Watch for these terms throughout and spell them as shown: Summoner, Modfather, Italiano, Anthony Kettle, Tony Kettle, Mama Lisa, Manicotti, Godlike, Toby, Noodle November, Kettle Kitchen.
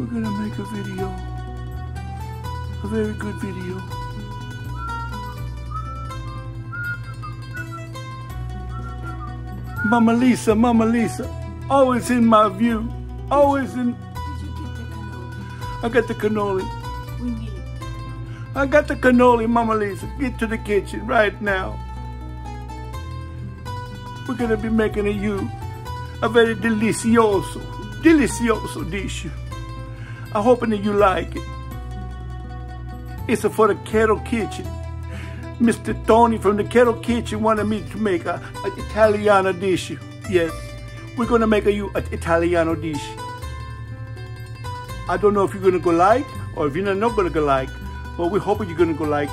we're gonna make a video, a very good video. Mama Lisa, Mama Lisa, always in my view, always in. Did you get the cannoli? I got the cannoli. We need it. I got the cannoli, Mama Lisa. Get to the kitchen right now. We're gonna be making a very delicioso dish. I'm hoping that you like it. It's for the Kettle Kitchen. Mr. Tony from the Kettle Kitchen wanted me to make an Italiano dish. Yes, we're gonna make an Italiano dish. I don't know if you're gonna go like, or if you're not gonna go like, but we're hoping you're gonna go like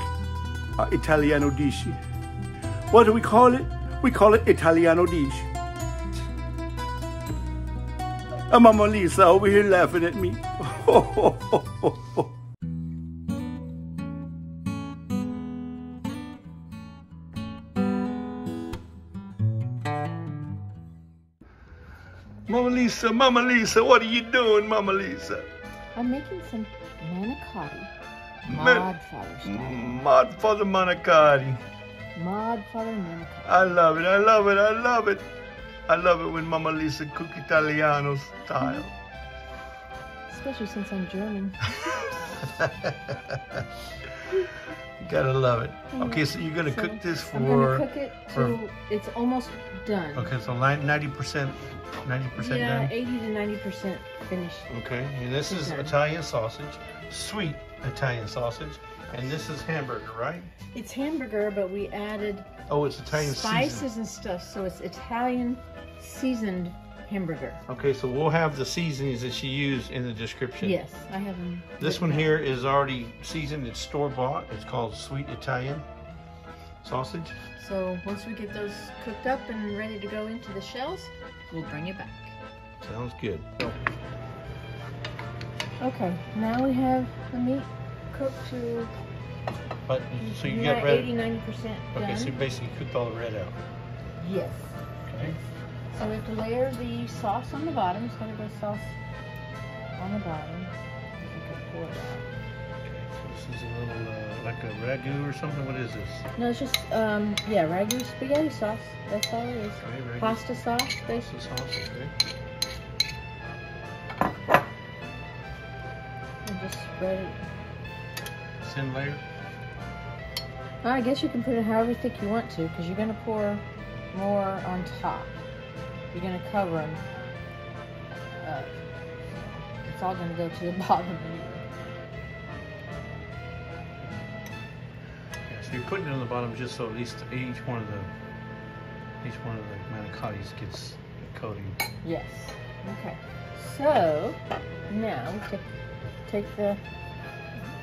an Italiano dish. What do we call it? We call it Italiano dish. And Mama Lisa over here laughing at me. Mama Lisa, Mama Lisa, what are you doing, Mama Lisa? I'm making some manicotti. Modfather style. Modfather manicotti. Modfather manicotti. I love it, I love it, I love it. I love it when Mama Lisa cook Italiano style. Especially since I'm German. You gotta love it. Okay, so you're gonna cook this for... I'm gonna cook it till it's almost done. Okay, so 90% yeah, done? Yeah, 80 to 90% finished. Okay, and this is Italian sausage, sweet Italian sausage. And this is hamburger, right? It's hamburger, but we added it's Italian spices seasoned. And stuff, so it's Italian seasoned hamburger. Okay, so we'll have the seasonings that she used in the description. Yes, I have them. This one here is already seasoned. It's store-bought. It's called sweet Italian sausage. So once we get those cooked up and ready to go into the shells, we'll bring it back. Sounds good. Okay, now we have the meat. Cooked to but so you got red 80-90% okay, so you basically cooked all the red out. Yes. Okay. So we have to layer the sauce on the bottom. It's gonna go sauce on the bottom. Pour it out. Okay, so this is a little like a ragu or something. What is this? No, it's just ragu spaghetti sauce. That's all it is. Okay, pasta sauce, basically. Pasta sauce, okay. And just spread it. Thin layer? Well, I guess you can put it however thick you want to, because you're going to pour more on top. You're going to cover them up. It's all going to go to the bottom anyway. Yeah, so you're putting it on the bottom just so at least each one of the manicottis gets coating. Yes. Okay. So now we take the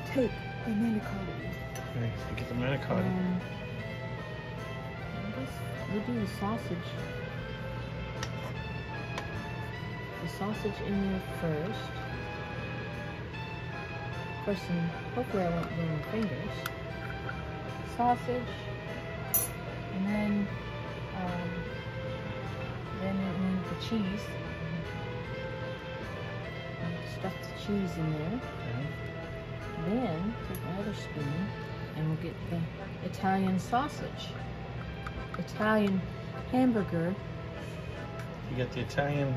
tape. The manicotti. Okay, so get the manicotti. I guess we do the sausage. The sausage in there first. Of course, hopefully I won't burn my fingers. Sausage, and then the cheese. Stuff the cheese in there. Okay. Then take another spoon and we'll get the Italian sausage, Italian hamburger. You got the Italian.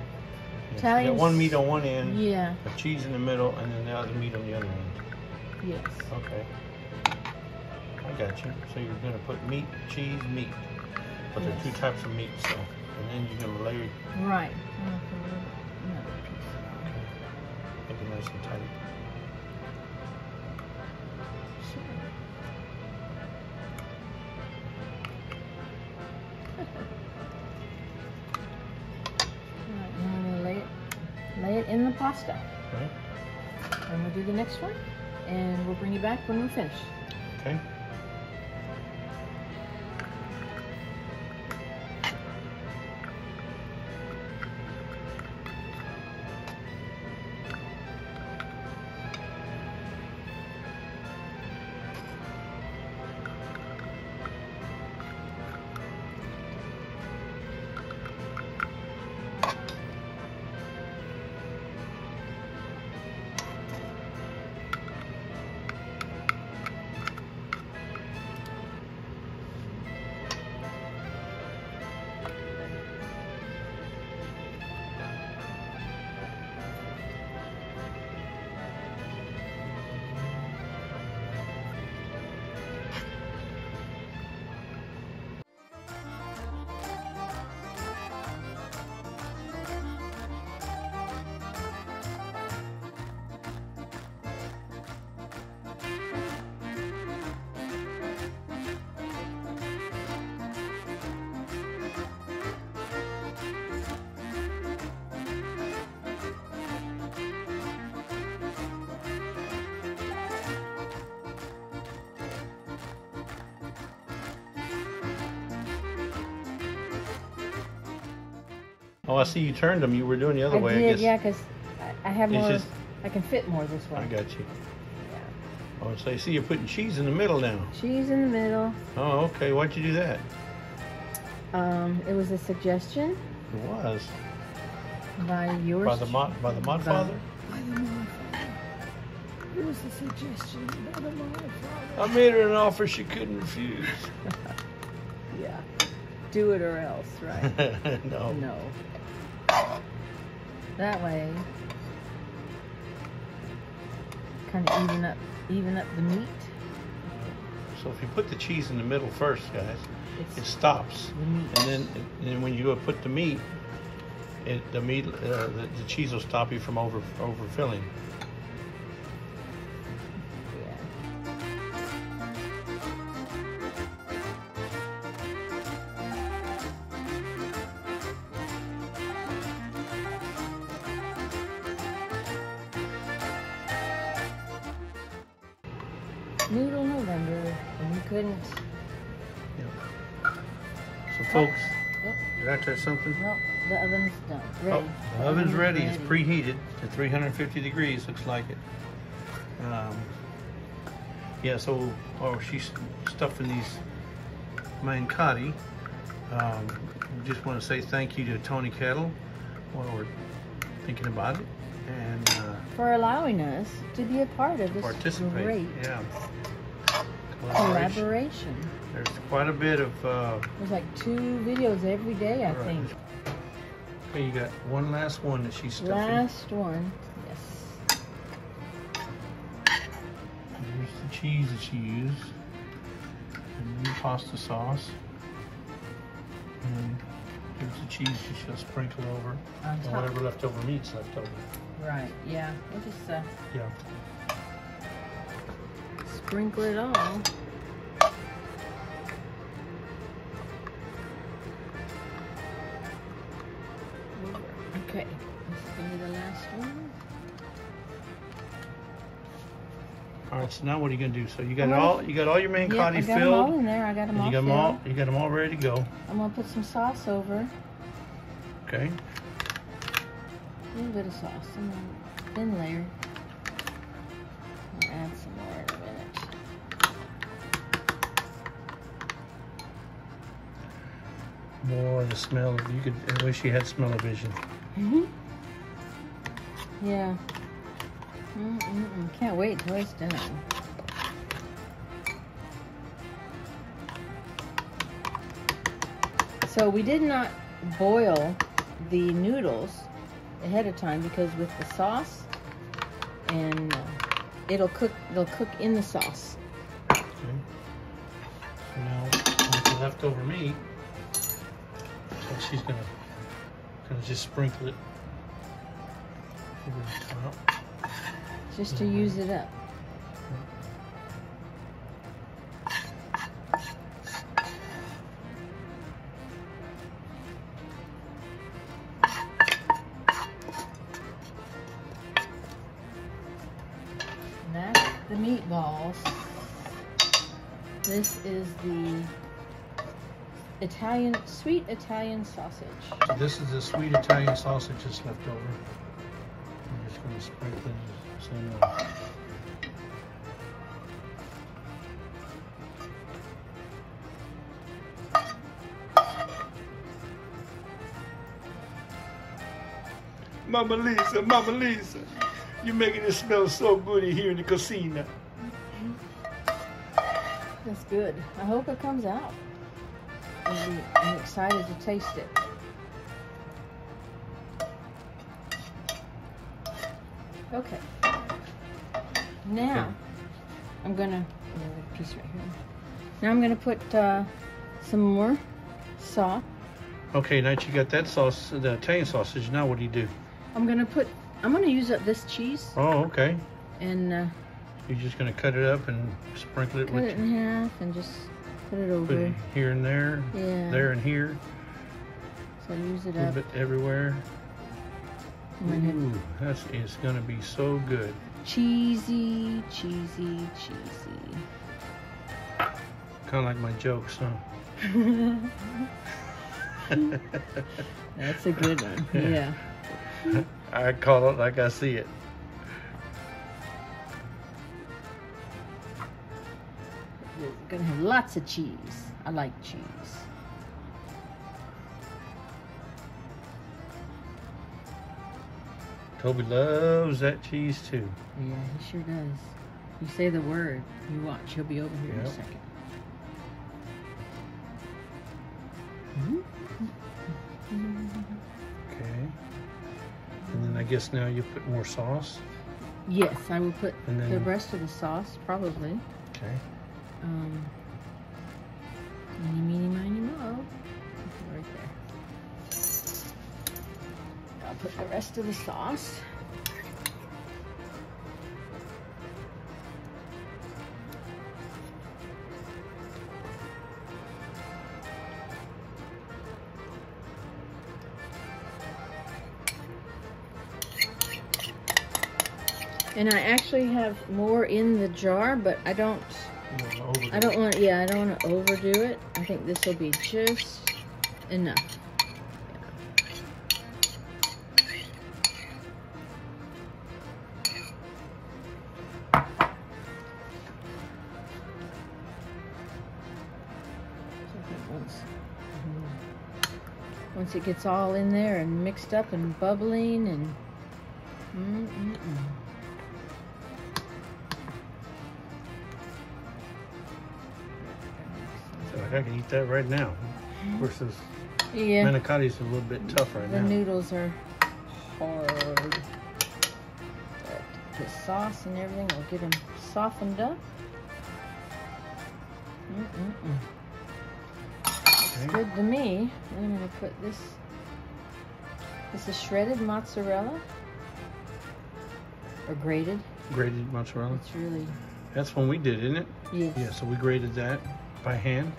You got one meat on one end, yeah. The cheese in the middle, and then the other meat on the other end. Yes. Okay. I got you. So you're gonna put meat, cheese, meat, but yes. There are two types of meat. So, and then you're gonna layer. Right. Another piece. Okay. Make it nice and tight. In the pasta. Okay. And we'll do the next one and we'll bring you back when we're finished. Okay. Oh, I see you turned them. You were doing the other way. I did, yeah, because I have more. Just, I can fit more this way. I got you. Yeah. Oh, so I see you're putting cheese in the middle now. Cheese in the middle. Oh, okay. Why'd you do that? It was a suggestion. It was. By yours. By the Modfather. By the Modfather. It was a suggestion by the Modfather. I made her an offer she couldn't refuse. Yeah. Do it or else, right? No. No. That way, kind of even up the meat. So if you put the cheese in the middle first, guys, it stops, and then when you put the meat, the cheese will stop you from overfilling. Noodle November, and we couldn't. Yep. So, folks, did I touch something? No, the oven's done. Ready. Oh, the oven's ready. It's preheated to 350 degrees, looks like it. Yeah, so she's stuffing these manicotti. Just want to say thank you to Tony Kettle while we're thinking about it. And for allowing us to be a part of this great collaboration. There's quite a bit of there's like 2 videos every day, I think. Okay, you got one last one that she's stuffing. Last one, yes. Here's the cheese that she used, and the pasta sauce, and here's the cheese that she'll sprinkle over, and whatever leftover meat's left over. Right, yeah. We'll just sprinkle it all. Okay, this is gonna be the last one. All right, so now what are you gonna do? So you got all your manicotti filled. I got them all in there. I got them all. You got them all ready to go. I'm gonna put some sauce over. Okay. A little bit of sauce, and then thin layer. I'll add some more in a minute. More of the smell. I wish you had smell-o-vision. Mm-hmm. Yeah. Can't wait till it's done. So we did not boil the noodles ahead of time, because with the sauce, and they'll cook in the sauce. Okay. So now with the leftover meat, she's gonna just sprinkle it over the top. Just to use it up. The meatballs. This is the Italian, sweet Italian sausage. So this is the sweet Italian sausage just left over. I'm just going to sprinkle it the same way. Mama Lisa, Mama Lisa. You're making it smell so good here in the casino. That's good. I hope it comes out. I'm excited to taste it. Okay. Now, I'm gonna another piece right here. Now I'm gonna put some more sauce. Okay, now that you got that sauce, the Italian sausage. Now what do you do? I'm going to use up this cheese. Oh, okay. And you're just going to cut it up and sprinkle it with it in half and just put it over. Put it here and there. Yeah. There and here. So use it up. A little bit everywhere. Ooh, that is going to be so good. Cheesy, cheesy, cheesy. Kind of like my jokes, huh? That's a good one, yeah. I call it like I see it. It's gonna have lots of cheese. I like cheese. Toby loves that cheese too. Yeah, he sure does. You say the word, you watch, he'll be over here in a second. Okay. And then I guess now you put more sauce? Yes, I will put the rest of the sauce, probably. Okay. Meeny, meeny, miny, moe. Right there. I'll put the rest of the sauce. And I actually have more in the jar, but I don't. I don't want to overdo it. I think this will be just enough. Once it gets all in there and mixed up and bubbling and. I can eat that right now. Of course, those Manacotti's a little bit tough right now. The noodles are hard. But the sauce and everything will get them softened up. It's good to me. And I'm going to put this. This is shredded mozzarella. Or grated. Grated mozzarella. It's really. That's when we did, isn't it? Yes. Yeah, so we grated that by hand.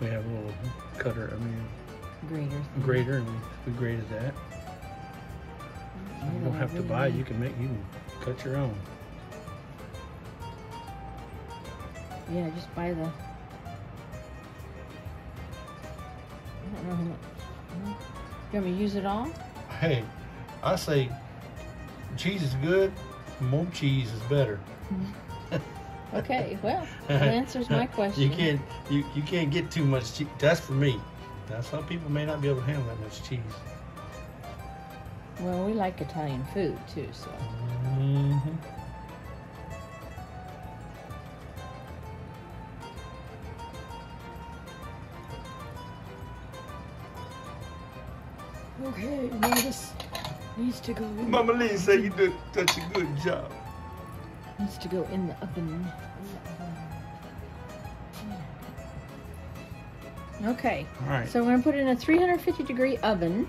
We have a little cutter, grater, and we grated that. So you don't have to buy, you can cut your own. Yeah, just buy the, I don't know how much. You want me to use it all? Hey, I say cheese is good, more cheese is better. Okay, well, that answers my question. You can't get too much cheese. That's for me. Now, some people may not be able to handle that much cheese. Well, we like Italian food too, so. Okay, now this needs to go in. Mama Lisa, you did such a good job. Needs to go in the oven. Okay. All right. So we're gonna put it in a 350-degree oven.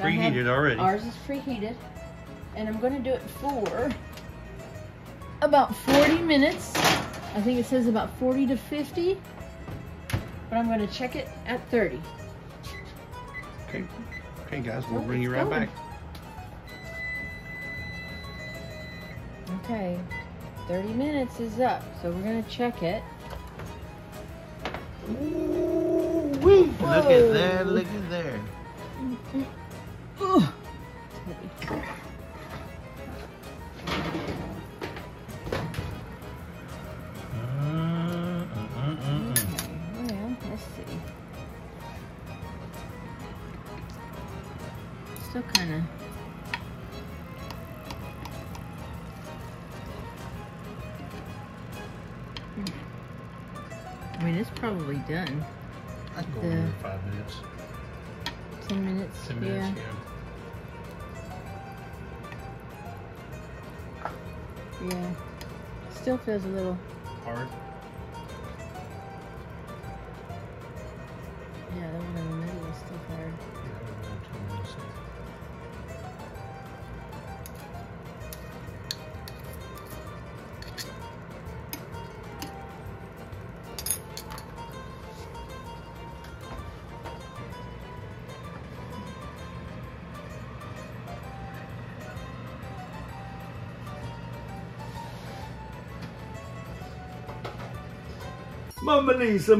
Preheated already. Ours is preheated, and I'm gonna do it for about 40 minutes. I think it says about 40 to 50, but I'm gonna check it at 30. Okay. Okay, guys, we'll bring you right back. Okay, 30 minutes is up, so we're going to check it. Ooh, look at that, look at there. Well, let's see. Still kind of... I mean, it's probably done. I can go in 5 minutes. 10 minutes. 10 minutes, yeah. Yeah. Still feels a little... hard. Yeah, that one in the middle is still hard. Yeah, that one in 2 minutes.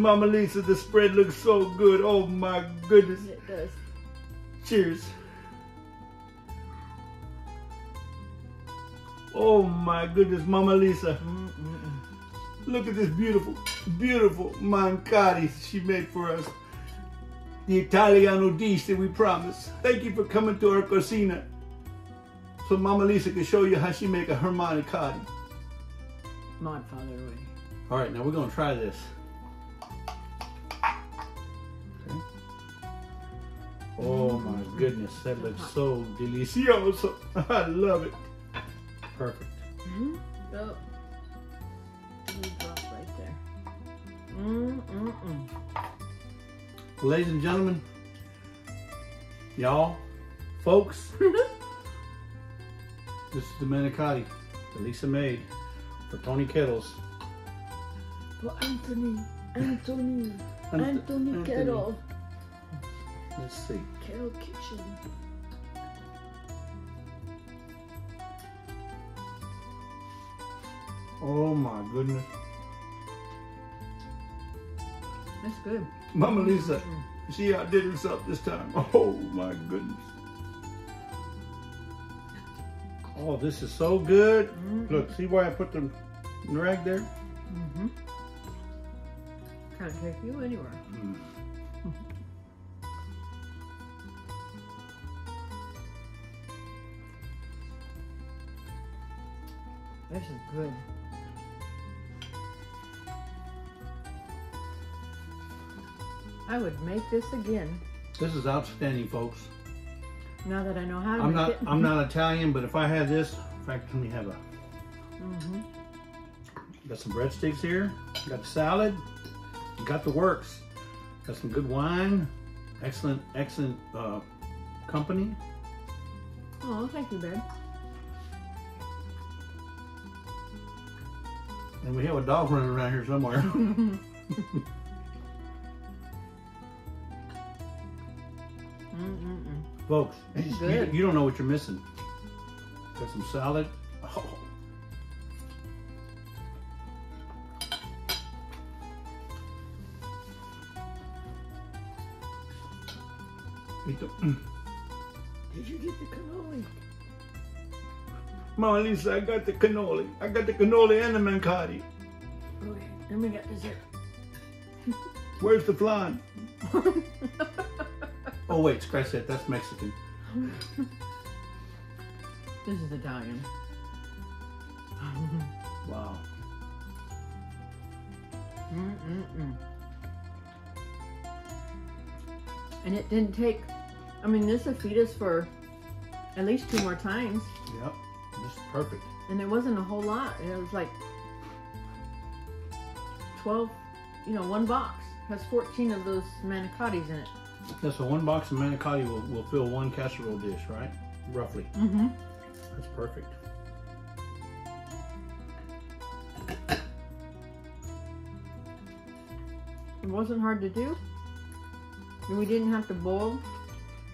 Mama Lisa, the spread looks so good. Oh my goodness. It does. Cheers. Oh my goodness, Mama Lisa. Look at this beautiful, beautiful manicotti she made for us. The Italiano dish that we promised. Thank you for coming to our cucina so Mama Lisa can show you how she make her manicotti. Modfather way. All right, now we're gonna try this. Okay. Oh my goodness, that looks so delicioso. I love it. Perfect. Oh. You drop right there. Ladies and gentlemen, y'all, folks, this is the manicotti that Lisa made for Tony Kettles. For Anthony Kettle. Let's see. Kettle Kitchen. Oh my goodness. That's good. Mama Lisa, she outdid herself this time. Oh my goodness. Oh, this is so good. Look, see why I put the rag there? Can't take you anywhere. This is good. I would make this again. This is outstanding, folks. Now that I know how to make it. I'm not Italian, but if I had this, in fact, let me have a... Got some breadsticks here. Got salad. Got the works. Got some good wine. Excellent, excellent company. Oh, thank you, babe. And we have a dog running around here somewhere. Folks, you don't know what you're missing. Got some salad. Oh. Did you get the cannoli? Mama Lisa, I got the cannoli. I got the cannoli and the manicotti. Okay, then we got dessert. Where's the flan? Oh wait, scratch that, that's Mexican. This is Italian. Wow. And it didn't take, I mean, this will feed us for at least 2 more times. Yep, this is perfect. And there wasn't a whole lot. It was like 12, you know, 1 box. It has 14 of those manicottis in it. Yeah, so 1 box of manicotti will fill 1 casserole dish, right? Roughly. That's perfect. It wasn't hard to do. And we didn't have to boil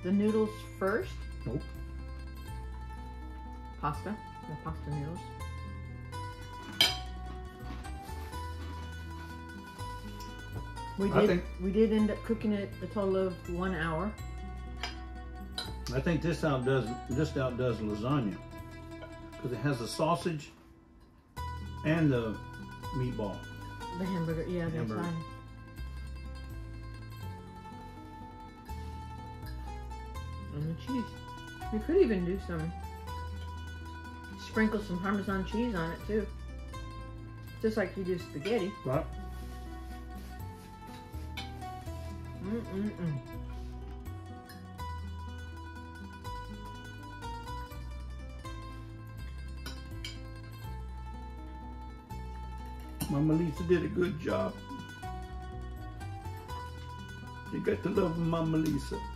the noodles first. Nope. Pasta, the pasta noodles. We did end up cooking it a total of 1 hour. I think this outdoes lasagna because it has the sausage and the meatball. The hamburger, yeah, that's fine. And the cheese. We could even do some, sprinkle some Parmesan cheese on it too, just like you do spaghetti. Right. Mama Lisa did a good job. You got to love Mama Lisa.